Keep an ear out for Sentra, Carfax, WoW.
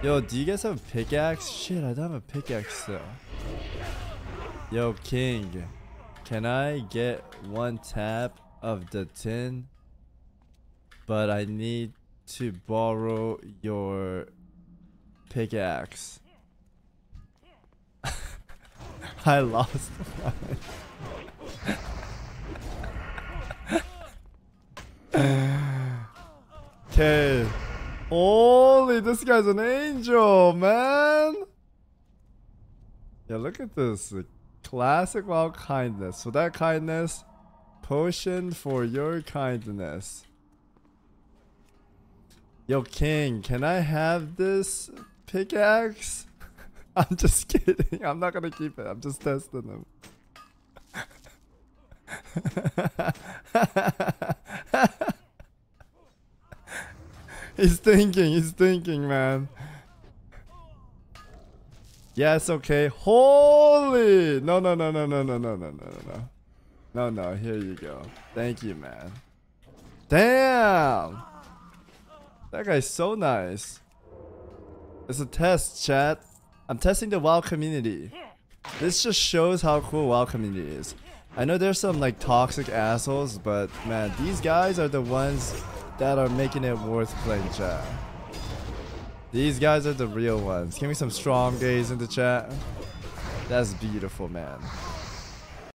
Yo, do you guys have a pickaxe? Shit, I don't have a pickaxe though. Yo, King, can I get one tap of the tin? But I need to borrow your pickaxe. I lost mine. Okay. Holy, this guy's an angel, man. Yeah, look at this. Classic WoW kindness. So that kindness, potion for your kindness. Yo, King, can I have this pickaxe? I'm just kidding. I'm not gonna keep it. I'm just testing him. He's thinking. He's thinking, man. Yes, okay. Holy! No, no, no, no, no, no, no, no, no, no. No, no, here you go. Thank you, man. Damn! That guy's so nice. It's a test, chat. I'm testing the WoW community. This just shows how cool WoW community is. I know there's some like toxic assholes, but man, these guys are the ones that are making it worth playing, chat. These guys are the real ones. Give me some strong gaze in the chat. That's beautiful, man.